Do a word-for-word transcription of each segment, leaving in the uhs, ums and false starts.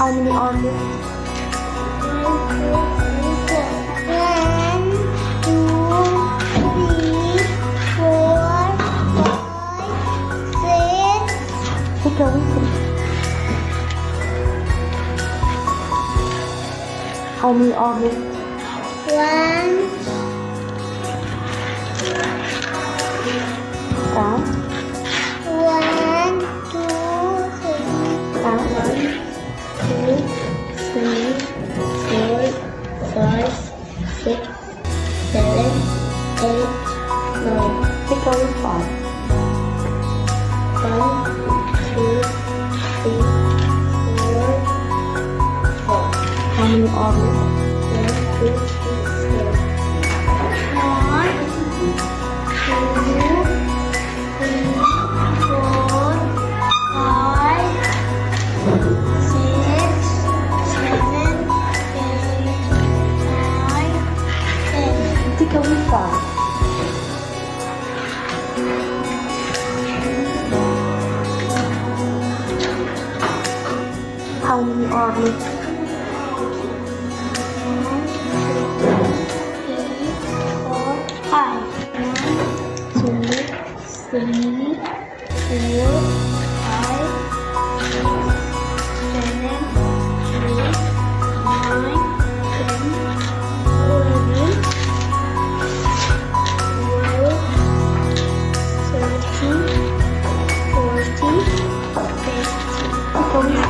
How many are there? How many are there? One. Count. One, two, three. Count. One, two, three, four, five, six, seven, eight, nine. Pick up five. One, two, three, four, four. How many are there? How many are there? One, two, three, four, five, six, seven, eight, nine, ten, eleven, twelve, thirteen, fourteen, fifteen. How many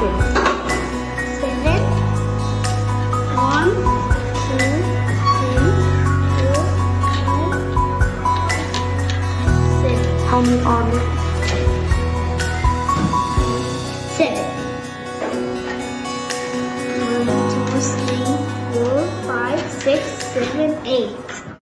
are there? Seven. One, two, three, four, five, six, seven, eight.